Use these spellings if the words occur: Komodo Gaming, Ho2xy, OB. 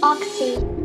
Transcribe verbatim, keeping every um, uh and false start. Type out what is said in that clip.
Ho two xy.